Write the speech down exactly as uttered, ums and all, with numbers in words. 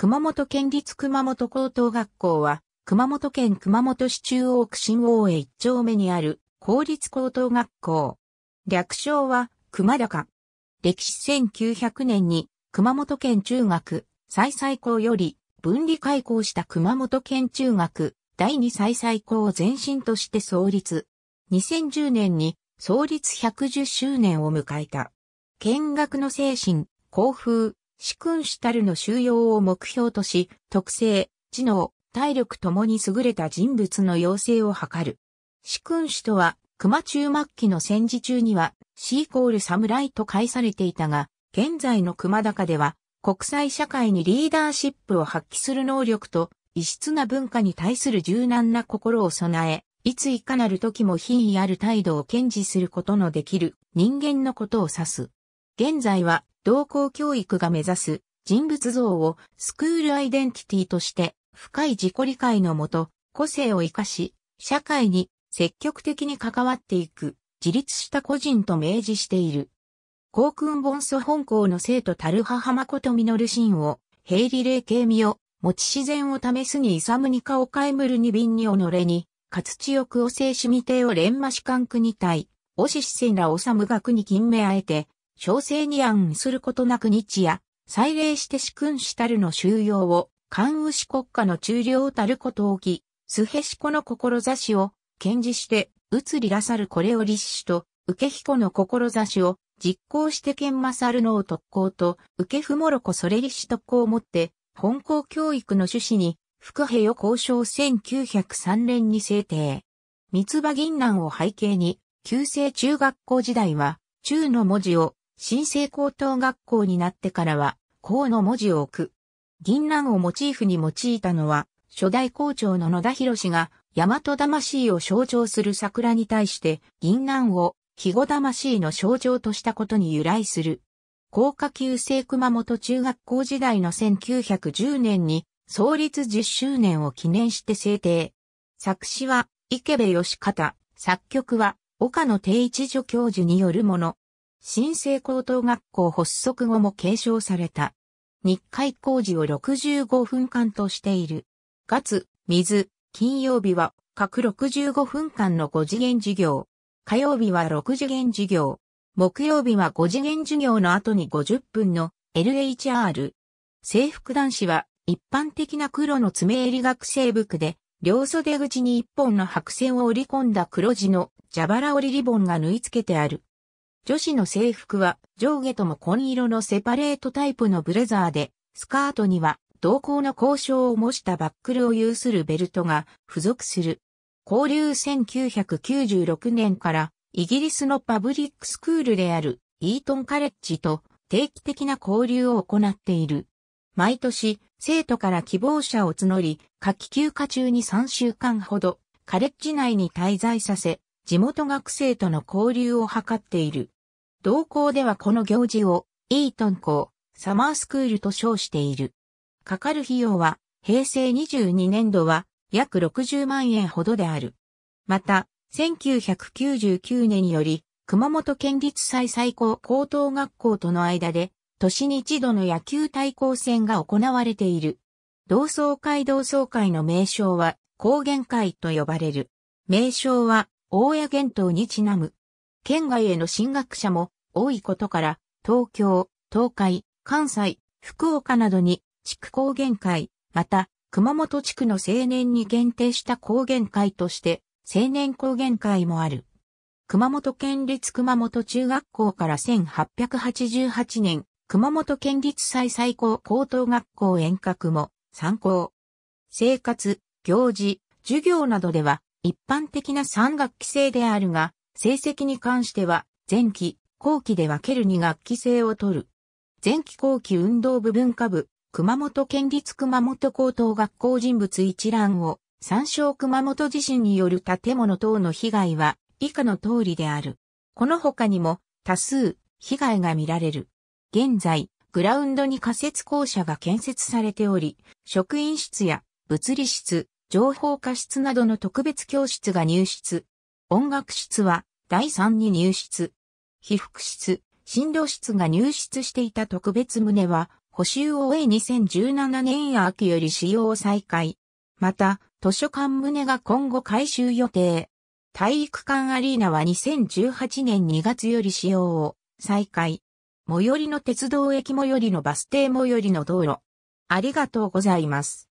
熊本県立熊本高等学校は、熊本県熊本市中央区新大江一丁目にある公立高等学校。略称は、熊高。歴史せんきゅうひゃくねんに熊本県中学再々校より分離開校した熊本県中学だいに再々校を前身として創立。にせんじゅうねんに創立ひゃくじゅっしゅうねんを迎えた。見学の精神、校風、師君主たるの修養を目標とし、特性、知能、体力ともに優れた人物の養成を図る。師君主とは、熊中末期の戦時中には、師イコール侍と解されていたが、現在の熊高では、国際社会にリーダーシップを発揮する能力と、異質な文化に対する柔軟な心を備え、いついかなる時も品位ある態度を堅持することのできる人間のことを指す。現在は同校教育が目指す人物像をスクールアイデンティティとして深い自己理解のもと個性を生かし社会に積極的に関わっていく自立した個人と明示している。校訓本祖本校の生徒たる母誠実信を平理霊慶味を持ち自然を試すに勇にかをかえむるに瓶に己に活知欲を生しみてを連まし官区に対、おししせんらおさむ学に勤めあえて、小生に安することなく日夜、祭礼して師君主たるの修養を、関羽氏国家の中領たることをき、須辺氏子の志を、堅持して、移りらさるこれを立志と、受彦の志を、実行して剣勝るのを特攻と、受ふもろこそれ立志特攻をもって、本校教育の趣旨に、伏兵を交渉せんきゅうひゃくさんねんに制定。三葉銀南を背景に、旧制中学校時代は、中の文字を、新制高等学校になってからは、高の文字を置く。銀南をモチーフに用いたのは、初代校長の野田博が、大和魂を象徴する桜に対して、銀南を、肥後魂の象徴としたことに由来する。高架旧制熊本中学校時代のせんきゅうひゃくじゅうねんに、創立じゅっしゅうねんを記念して制定。作詞は池部義方、作曲は岡野貞一助教授によるもの。新制高等学校発足後も継承された。日会工事をろくじゅうごふんかんとしている。月、水、金曜日は各ろくじゅうごふんかんのご次元授業。火曜日はろく次元授業。木曜日はご次元授業の後にごじゅっぷんの エルエイチアール。制服男子は一般的な黒の爪襟学生服で、両袖口に一本の白線を織り込んだ黒地の蛇腹織りリボンが縫い付けてある。女子の制服は上下とも紺色のセパレートタイプのブレザーで、スカートには同校の校章を模したバックルを有するベルトが付属する。交流せんきゅうひゃくきゅうじゅうろくねんからイギリスのパブリックスクールであるイートンカレッジと定期的な交流を行っている。毎年、生徒から希望者を募り、夏季休暇中にさんしゅうかんほど、カレッジ内に滞在させ、地元学生との交流を図っている。同校ではこの行事を、イートン校、サマースクールと称している。かかる費用は、平成にじゅうにねん度は、約ろくじゅうまんえんほどである。また、せんきゅうひゃくきゅうじゅうきゅうねんより、熊本県立再々校高等学校との間で、年に一度の野球対抗戦が行われている。同窓会同窓会の名称は、高原会と呼ばれる。名称は、大谷玄東にちなむ。県外への進学者も多いことから、東京、東海、関西、福岡などに、地区高原会、また、熊本地区の青年に限定した高原会として、青年高原会もある。熊本県立熊本中学校からせんはっぴゃくはちじゅうはちねん、熊本県立再々校高等学校遠隔も参考。生活、行事、授業などでは一般的なさんがっき制であるが、成績に関しては前期、後期で分けるにがっき制を取る。前期後期運動部文化部、熊本県立熊本高等学校人物一覧を参照。熊本地震による建物等の被害は以下の通りである。この他にも多数被害が見られる。現在、グラウンドに仮設校舎が建設されており、職員室や物理室、情報科室などの特別教室が入室。音楽室はだいさんに入室。被服室、診療室が入室していた特別棟は、補修を終えにせんじゅうななねん秋より使用を再開。また、図書館棟が今後改修予定。体育館アリーナはにせんじゅうはちねんにがつより使用を再開。最寄りの鉄道駅最寄りのバス停最寄りの道路。ありがとうございます。